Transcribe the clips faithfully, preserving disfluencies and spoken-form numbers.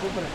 Gracias.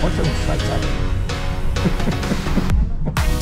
What's the size of it?